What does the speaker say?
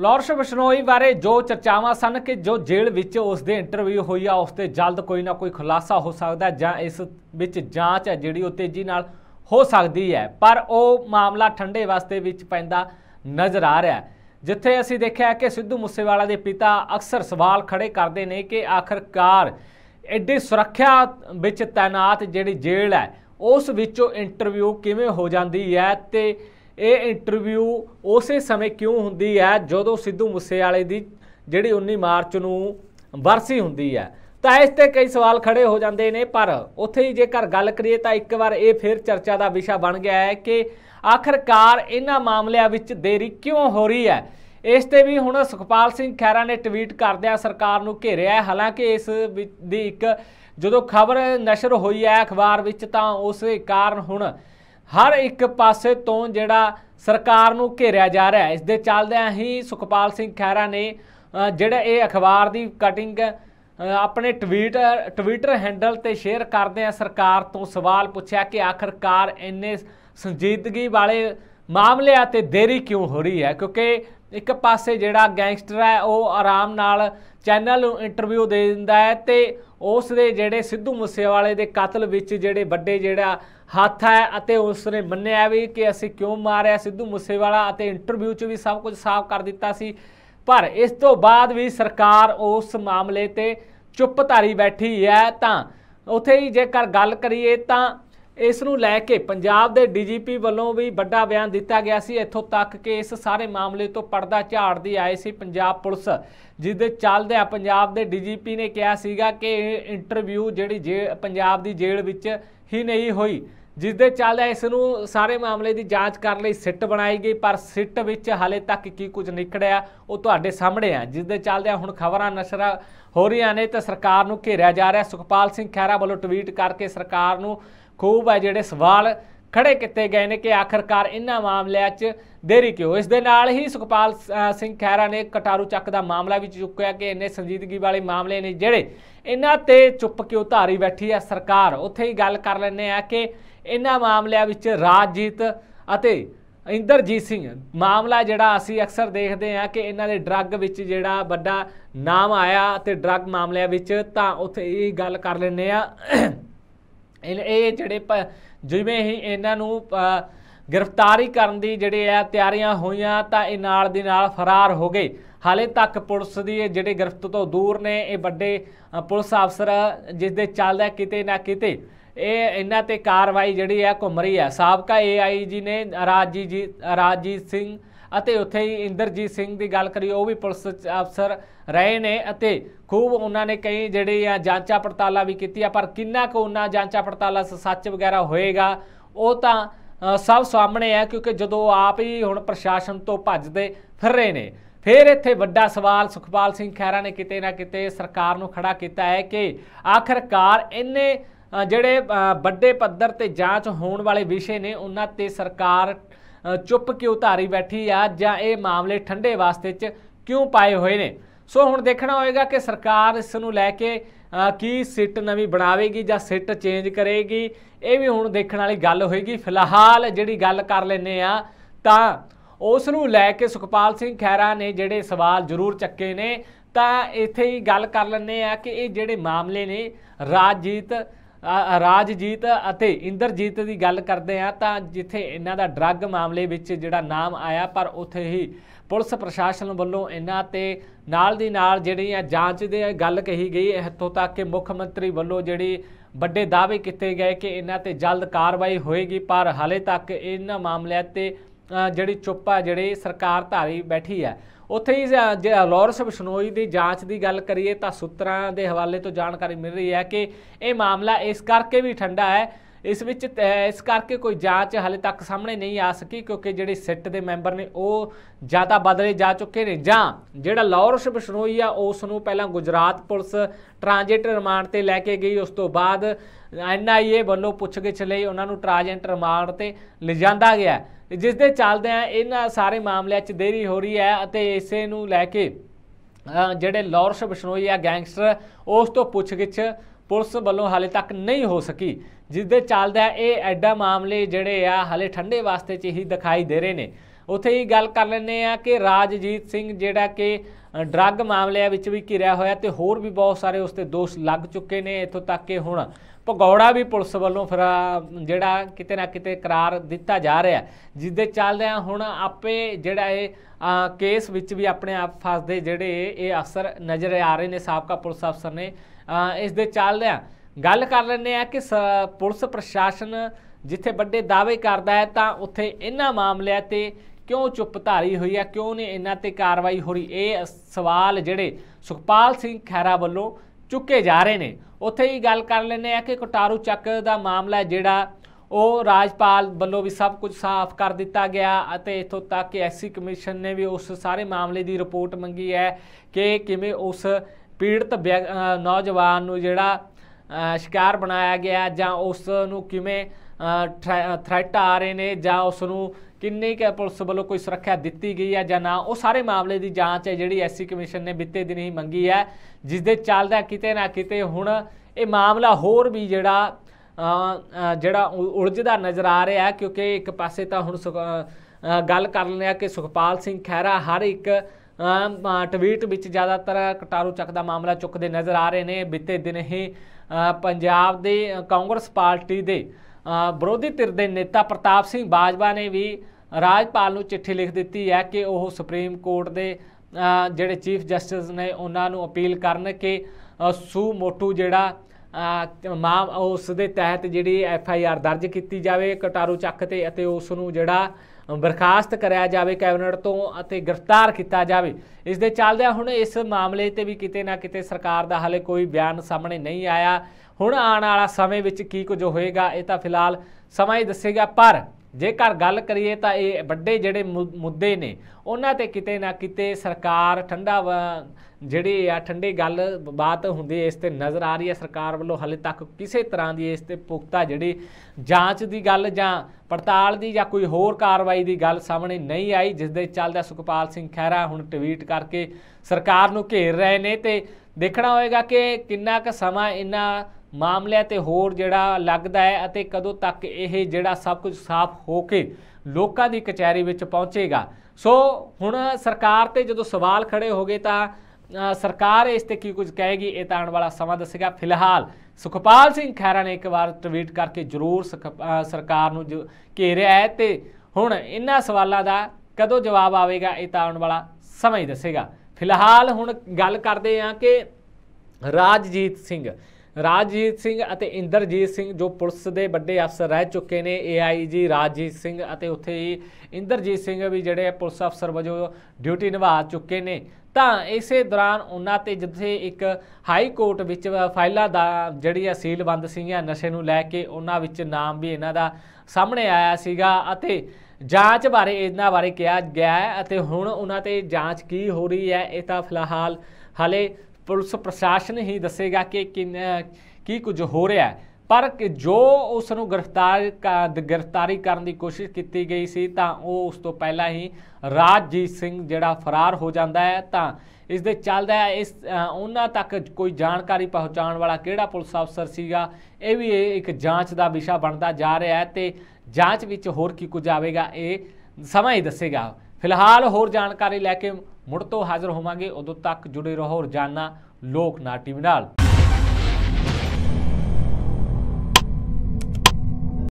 Lawrence Bishnoi बारे जो चर्चावां सन कि जो जेल विच उसदे इंटरव्यू हुई आ उस ते जल्द कोई ना कोई खुलासा हो सकता है जां इस विच जांच है जिहड़ी उह तेजी नाल हो सकती है, पर वह मामला ठंडे वास्ते विच पैंदा नज़र आ रहा है। जिथे असीं देखिआ कि सिद्धू मूसेवाला दे पिता अक्सर सवाल खड़े करते हैं कि आखिरकार एड्डी सुरक्षा विच तैनात जिहड़ी जेल है उस विचों इंटरव्यू किवें हो जाती है ते ये इंटरव्यू उस समय क्यों होंदी है जो सिद्धू मूसेवाले की जिहड़ी 19 मार्च नूं बरसी होंदी है। तो इस ते कई सवाल खड़े हो जाते हैं, पर उत्थे ही जेकर गल करिए तो एक बार ये फिर चर्चा का विषय बन गया है कि आखिरकार इन्हां मामलों में देरी क्यों हो रही है। इसते भी हुण सुखपाल सिंह खैरा ने ट्वीट करदिआं सरकार नूं घेरिआ है। हालांकि इस दी एक जो खबर नशर हुई है अखबार विच तां उस कारण हुण हर एक पासे तो जिहड़ा सरकार नूं घेरिआ जा रहा है। इस दे चलदिआं ही सुखपाल सिंह खैरा ने जिहड़ा ये अखबार की कटिंग अपने ट्विटर हैंडल ते शेयर करदिआं सरकार तो सवाल पूछा कि आखिरकार इन्ने संजीदगी वाले मामलों ते देरी क्यों हो रही है, क्योंकि एक पासे जिहड़ा गैंगस्टर है वह आराम नाल चैनल इंटरव्यू दे दिंदा है ते उस दे जिहड़े सिद्धू मूसेवाले दे कतल विच जिहड़े बड़े जिहड़ा हथ है अते उसने मन्निया भी कि असीं क्यों मारिया सिद्धू मूसेवाला अते इंटरव्यू च भी सब कुछ साफ कर दिता सी, पर इस तो बाद भी सरकार उस मामले ते चुप धारी बैठी है। तां उत्थे ही जेकर गल करिए तां इस नूं लैके पंजाब के DGP वालों भी बड़ा बयान दिता गया सी, इत्थों तक कि इस सारे मामले तो पर्दा झाड़दी आई सी पंजाब पुलिस, जिसके चलदे पंजाब के DGP ने कहा सीगा कि इंटरव्यू जिहड़ी पंजाब की जेल विच ही नहीं हुई, जिसके चलदे इस नूं सारे मामले की जांच करने लई सिट बनाई गई, पर सिट विच हाले तक की कुछ निकलिआ वो तुहाडे सामणे आ, जिसके चलदे हुण खबरां नशर हो रही ने तो सरकार नूं घेरिआ जा रहा। सुखपाल सिंह खैरा वालों ट्वीट करके सरकार नूं खूब है जिहड़े सवाल खड़े किए गए हैं कि आखिरकार इन्हां मामलों च देरी क्यों। इस दे नाल ही सुखपाल सिंह खैरा ने कटारू चक्क का मामला भी चुकया कि इन्ने संजीदगी वाले मामले ने जिहड़े इन्हां ते चुप क्यों धारी बैठी है सरकार। उत्थे ही गल कर लैंदे आ कि इन्हां मामलों विच राजजीत अते इंदरजीत सिंह मामला जिहड़ा असीं अक्सर देखते हैं कि इन्हां दे ड्रग विच जिहड़ा वड्डा नाम आया ते ड्रग मामलों विच, तां उत्थे ही गल कर लैंदे आ जिहड़े जिवें ही इन्हां नूं गिरफ्तारी करन दी जिहड़ी आ तैयारियां होईयां तां इह नाल दी नाल फरार हो गए। हाले तक पुलिस दी जिहड़े गिरफ्त तो दूर ने ये वड्डे पुलिस अफसर, जिस दे चलदा किते ना किते ये इन्हां ते कार्रवाई जिहड़ी आ घुम रही है। साबका AIG ने राजजीत सिंह अते उत्थे ही इंदरजीत सिंह की गल करिए वह भी पुलिस अफसर रहे ने अते खूब उन्होंने कई जिहड़ी जांचा पड़ताला भी की, पर किन्ना को उन्हां जांचा पड़ताला सच वगैरह होएगा वो तो सब सामने है, क्योंकि जो आप ही हुण प्रशासन तो भजदे फिर रहे ने। फिर इत्थे वड्डा सवाल सुखपाल सिंह खैरा ने किते ना किते सरकार नूं खड़ा किया है कि आखिरकार इन्ने जिहड़े वड्डे पद्धर ते जांच होण वाले विषय ने उन्हां ते सरकार चुप क्यों धारी बैठी आ जां ये मामले ठंडे वास्ते च क्यों पाए हुए ने। सो हुण देखना होएगा कि सरकार इस नूं लैके की सिट नवीं बनावेगी जां सिट चेंज करेगी, ये भी हुण देखण वाली गल होएगी। फिलहाल जिहड़ी गल कर लैंदे आ तां उस नूं लैके सुखपाल सिंह खैरा ने जिहड़े सवाल जरूर चुके ने, तां इत्थे ही गल कर लैंदे आ कि ये जिहड़े मामले ने राजजीत अते इंदरजीत की गल करते हैं तो जिथे इन्हां दा ड्रग मामले विच जिहड़ा नाम आया, पर उत्थे ही पुलिस प्रशासन वालों इन्हां ते नाल दी नाल जिहड़ी जांच दे गल कही गई, इत्थों तक कि मुख्यमंत्री वालों जिहड़ी वड्डे दावे किए गए कि इन्हां ते जल्द कार्रवाई होएगी, पर हाले तक इन्हां मामलों ते जिहड़ी चुप है जिहड़ी सरकार धारी बैठी है। उत्थे ही लॉरेंस बिश्नोई की जांच की गल करिए तो सूत्रां के हवाले तो जानकारी मिल रही है कि यह मामला इस करके भी ठंडा है, इस विच इस करके कोई जांच हाले तक सामने नहीं आ सकी क्योंकि जिहड़े सिट के मैंबर ने वह ज़्यादा बदले जा चुके हैं, जां जिहड़ा लॉरेंस बिश्नोई आ उसनूं पहलां गुजरात पुलिस ट्रांजिट रिमांड ते लैके गई, उस तो बाद NIA वालों पुछगिछ लई उन्हां नूं ट्रांजिट रिमांड ते लिजांदा गया, जिस दे चलदे इन्हां सारे मामलों च देरी हो रही है। अते इसे नूं लैके जिहड़े लॉरेंस बिश्नोई आ गैंगस्टर उस तो पुछगिछ पुलिस वालों हाले तक नहीं हो सकी, जिस दे चलदे ये ऐडा मामले जिहड़े आ हाले ठंडे वास्ते च ही दिखाई दे रहे ने। उत्थे ही गल कर लैंदे आ कि राजजीत सिंह जिहड़ा कि ड्रग मामलों भी घिरया होया ते होर भी बहुत सारे उसते दोष लग चुके ने। इतों तक कि हुण भगौड़ा भी पुलिस वालों फिर जिहड़ा किते ना किते करार दिता जा रहा जिसदे चलदे हुण आपे जिहड़ा केस विच भी अपने आप फसदे जिहड़े ये अफसर नज़र आ रहे ने साबका पुलिस अफसर ने। इस दे चलदे गल कर लैंदे आ कि पुलिस प्रशासन जिथे वड्डे दावे करता है तो उत्थे इन्हां मामलों ते क्यों चुप धारी हुई है, क्यों नहीं इन्हां ते कार्रवाई हो रही, ये सवाल जिहड़े सुखपाल सिंह खैरा वालों चुके जा रहे ने। उत्थे ही गल कर लैंदे आ कि कटारू चक्क दा मामला जिहड़ा ਉਹ ਰਾਜਪਾਲ ਵੱਲੋਂ भी सब कुछ साफ कर दिता गया। इतों तक कि ਐਸਸੀ ਕਮਿਸ਼ਨ ने भी उस सारे मामले की रिपोर्ट मंगी है कि किवें उस पीड़ित नौजवान नूं जिहड़ा शिकार बनाया गया जां उस नूं किवें थ्रैट आ रहे ने जां उस नूं किन्नी क पुलिस वालों कोई सुरक्षा दी गई है जां ना, वो सारे मामले की जाँच है जिहड़ी ਐਸਸੀ ਕਮਿਸ਼ਨ ने बीते दिन ही मंगी है, जिस दे चलदा किते ना किते हुण ये मामला होर भी जिहड़ा जिहड़ा उलझदा नज़र आ रहा है। क्योंकि एक पासे तो हुण गल कर लैंदे आ कि सुखपाल सिंह खैरा हर एक ट्वीट विच ज़्यादातर कटारू चक्क दा मामला चुकते नज़र आ रहे ने। बीते दिन ही पंजाब दे कांग्रेस पार्टी दे विरोधी धिर दे नेता प्रताप सिंह बाजवा ने भी राजपाल नूं चिट्ठी लिख दी है कि वह सुप्रीम कोर्ट दे जिहड़े चीफ जस्टिस ने उन्हां नूं अपील करन कि सू मोटू जिहड़ा माम उस दे तहत जिहड़ी FIR दर्ज की जाए कटारू चक्क ते उसनूं जिहड़ा बर्खास्त कराया जाए कैबिनेट तो गिरफ्तार किया जाए। इस दे चलदे हुण इस मामले ते भी किते ना किते सरकार दा हाले कोई बयान सामने नहीं आया। हुण आने वाला समय विच की कुछ होएगा ये तो फिलहाल समा ही दसेगा, पर जेकर गल करिए तो ये वड्डे जिहड़े मुद्दे ने उन्हां ते किते ना किते सरकार ठंडा जिहड़ी आ ठंडी गल बात हुंदी इस ते नज़र आ रही है। सरकार वल्लों हाले तक किसी तरह की इस ते पुख्ता जिहड़ी जांच की गल जां पड़ताल की जां कोई होर कार्रवाई की गल सामने नहीं आई, जिस दे चलदे सुखपाल सिंह खैरा हुण ट्वीट करके सरकार नूं घेर रहे ने। ते देखना होएगा कि किन्ना क समा इन्हां मामले ते होर जिहड़ा लगदा है अते कदों तक यह जिहड़ा सब कुछ साफ होके लोगों की कचहरी विच पहुँचेगा। सो हुण सरकार ते जदों सवाल खड़े हो गए तो सरकार इस ते की कुछ कहेगी ये आने वाला समा दसेगा। फिलहाल सुखपाल सिंह खैरा ने एक बार ट्वीट करके जरूर सरकार नूं घेरिया है ते हुण इन्हां सवालों का कदों जवाब आएगा ये आने वाला समा ही दसेगा। फिलहाल हुण गल करदे हां कि राजजीत सिंह अते इंदरजीत सिंह जो पुलिस के बड़े अफसर रह चुके ने AIG राजजीत सिंह अते उत्थे ही इंदरजीत सिंह भी जिहड़े पुलिस अफसर वजों ड्यूटी निभा चुके ने। तां इसे दौरान उन्हां ते जिथे एक हाई कोर्ट विच फाइलां दा जिहड़ियां सीलबंद सीगियां नशे नूं लैके उन्हां विच नाम भी इन्हां दा सामने आया सीगा अते जाँच बारे इन्हां बारे कहा गया है अते हुण उन्हां ते जाँच की हो रही है इह तां फिलहाल हाले पुलिस प्रशासन ही दसेगा कि की कुछ हो रहा है। पर जो उसनूं गिरफ्तारी करने की कोशिश की गई सी तां वो उस तो पहला ही राजजीत सिंह जिहड़ा फरार हो जाता है। तो इस दे चलदा इस उन्हां तक कोई जानकारी पहुँचाण वाला किहड़ा पुलिस अफसर सीगा ये भी एक जाँच का विषय बनता जा रहा है। तो जाँच विच होर की कुछ आएगा ये समा ही दसेगा। फिलहाल होर जानकारी लैके मुड़ तो हाज़र होवांगे, उदों तक जुड़े रहो रोज़ाना लोक नाड TV नाल।